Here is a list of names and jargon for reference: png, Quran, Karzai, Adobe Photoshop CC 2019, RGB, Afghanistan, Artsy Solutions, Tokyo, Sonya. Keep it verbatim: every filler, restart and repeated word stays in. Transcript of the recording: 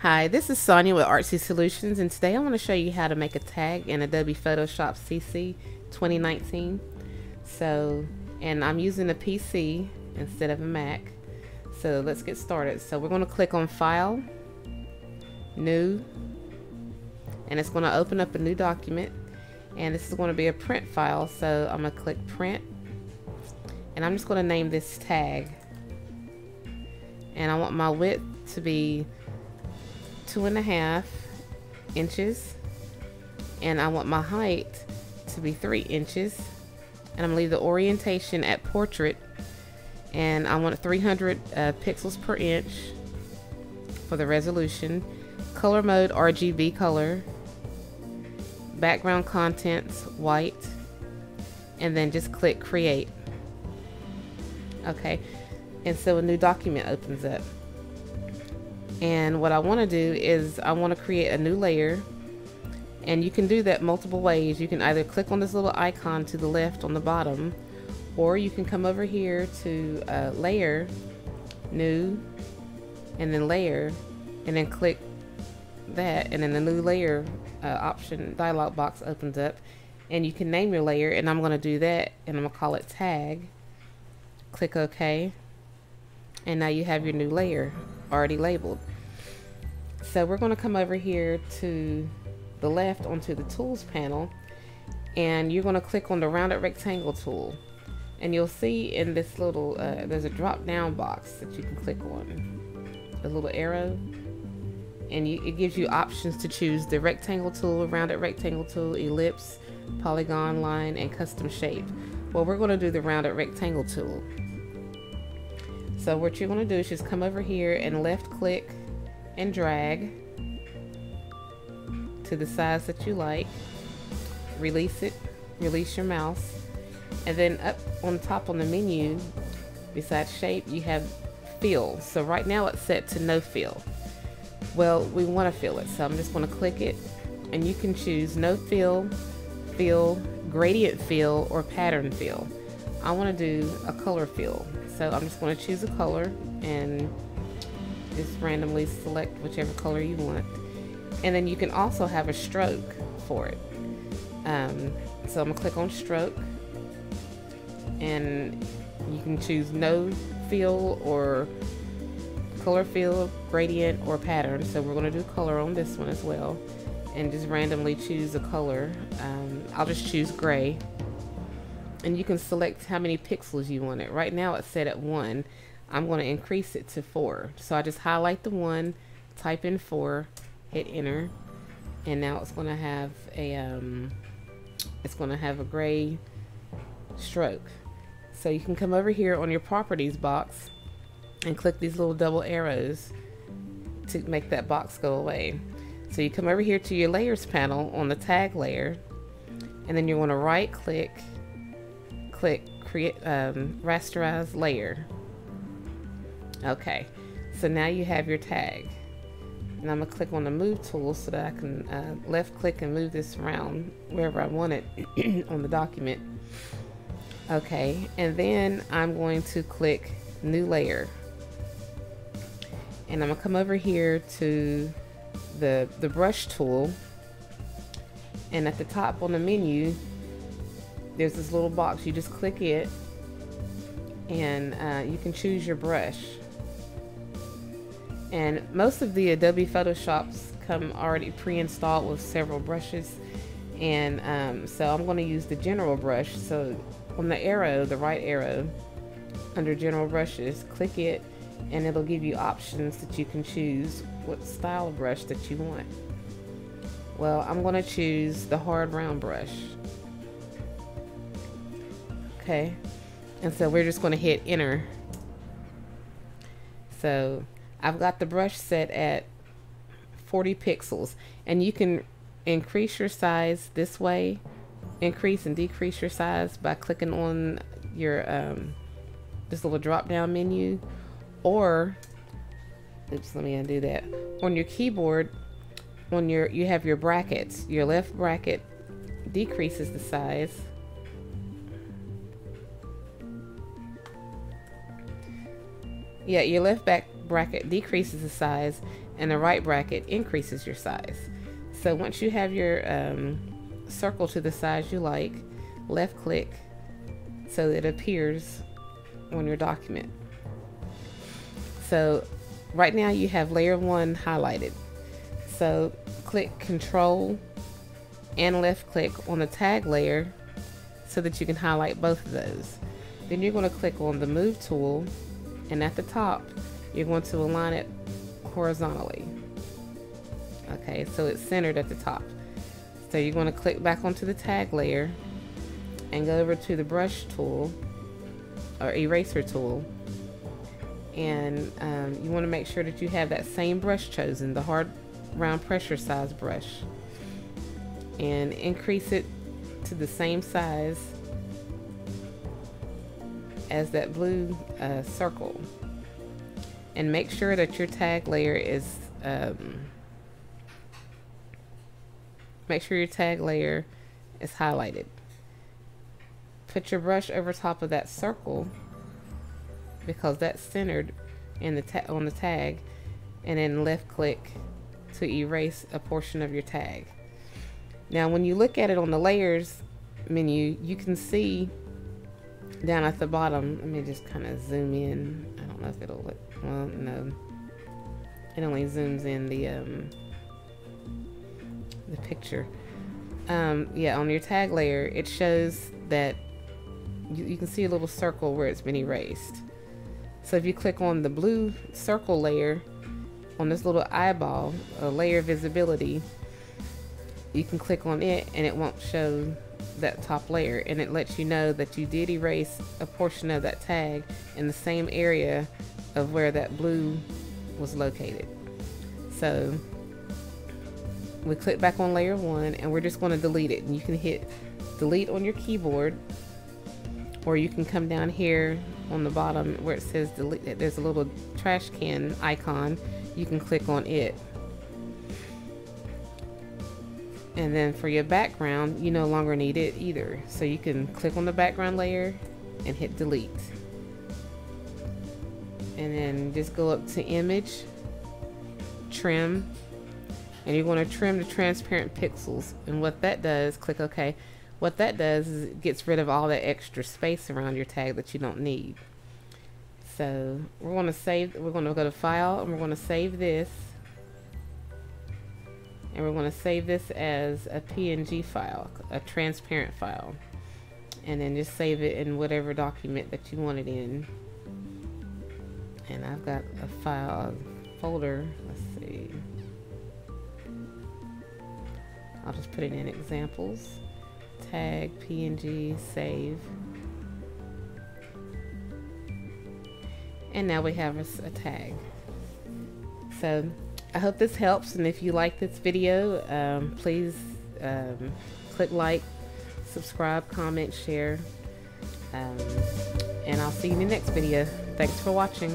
Hi, this is Sonya with Artsy Solutions, and today I want to show you how to make a tag in Adobe Photoshop C C twenty nineteen. So, and I'm using a P C instead of a Mac. So let's get started. So we're going to click on File, New, and it's going to open up a new document. And this is going to be a print file, so I'm going to click Print, and I'm just going to name this Tag. And I want my width to be two and a half inches, and I want my height to be three inches, and I'm gonna leave the orientation at portrait, and I want three hundred uh, pixels per inch for the resolution, color mode R G B color, background contents white, and then just click create. Okay, and so a new document opens up. And what I want to do is I want to create a new layer, and you can do that multiple ways. You can either click on this little icon to the left on the bottom, or you can come over here to uh, layer, new, and then layer, and then click that, and then the new layer uh, option dialog box opens up, and you can name your layer, and I'm going to do that, and I'm going to call it tag. Click OK, and now you have your new layer already labeled. So we're going to come over here to the left onto the tools panel, and you're going to click on the rounded rectangle tool, and you'll see in this little uh, there's a drop down box that you can click on, the little arrow, and you, it gives you options to choose the rectangle tool, rounded rectangle tool, ellipse, polygon, line, and custom shape. Well, we're going to do the rounded rectangle tool. So what you're going to do is just come over here and left click and drag to the size that you like, release it, release your mouse, and then up on top on the menu beside shape you have fill. So right now it's set to no fill. Well, we want to fill it, so I'm just going to click it, and you can choose no fill, fill, gradient fill, or pattern fill. I want to do a color fill. So I'm just going to choose a color and just randomly select whichever color you want. And then you can also have a stroke for it. Um, so I'm going to click on stroke, and you can choose no fill or color fill, gradient, or pattern. So we're going to do color on this one as well, and just randomly choose a color. Um, I'll just choose gray. And you can select how many pixels you want it. Right now it's set at one. I'm going to increase it to four. So I just highlight the one, type in four, hit enter, and now it's going to have a um, it's going to have a gray stroke. So you can come over here on your properties box and click these little double arrows to make that box go away. So you come over here to your layers panel on the tag layer, and then you want to right click. Click create um, rasterize layer. Okay, so now you have your tag, and I'm gonna click on the move tool so that I can uh, left click and move this around wherever I want it on the document. Okay, and then I'm going to click new layer, and I'm gonna come over here to the the brush tool, and at the top on the menu there's this little box. You just click it, and uh, you can choose your brush. And most of the Adobe Photoshops come already pre-installed with several brushes, and um, so I'm going to use the general brush. So on the arrow, the right arrow under general brushes, click it, and it'll give you options that you can choose what style of brush that you want. Well, I'm going to choose the hard round brush. Okay, and so we're just going to hit enter. So I've got the brush set at forty pixels, and you can increase your size this way, increase and decrease your size by clicking on your um, this little drop down menu, or oops, let me undo that. On your keyboard, on your you have your brackets. Your left bracket decreases the size. Yeah, your left back bracket decreases the size, and the right bracket increases your size. So once you have your um, circle to the size you like, left click so it appears on your document. So right now you have layer one highlighted. So click Control and left click on the tag layer so that you can highlight both of those. Then you're going to click on the Move tool, and at the top you're going to align it horizontally. Okay, so it's centered at the top. So you're going to click back onto the tag layer and go over to the brush tool or eraser tool, and um, you want to make sure that you have that same brush chosen, the hard round pressure size brush, and increase it to the same size as that blue uh, circle, and make sure that your tag layer is um, make sure your tag layer is highlighted. Put your brush over top of that circle because that's centered in the ta on the tag, and then left click to erase a portion of your tag. Now when you look at it on the layers menu, you can see down at the bottom, let me just kind of zoom in. I don't know if it'll look, well, no, it only zooms in the um, the picture. Um, yeah, on your tag layer, it shows that you, you can see a little circle where it's been erased. So if you click on the blue circle layer, on this little eyeball, uh, layer visibility, you can click on it and it won't show that top layer, and it lets you know that you did erase a portion of that tag in the same area of where that blue was located. So we click back on layer one and we're just going to delete it, and you can hit delete on your keyboard, or you can come down here on the bottom where it says delete, there's a little trash can icon, you can click on it. And then for your background, you no longer need it either. So you can click on the background layer and hit delete. And then just go up to image, trim, and you're going to trim the transparent pixels. And what that does, click OK. What that does is it gets rid of all that extra space around your tag that you don't need. So we're going to save, we're going to go to File, and we're going to save this. And we're going to save this as a P N G file, a transparent file, and then just save it in whatever document that you want it in. And I've got a file folder, let's see, I'll just put it in examples, tag, P N G, save, and now we have a, a tag. So I hope this helps, and if you like this video, um, please um, click like, subscribe, comment, share, um, and I'll see you in the next video. Thanks for watching.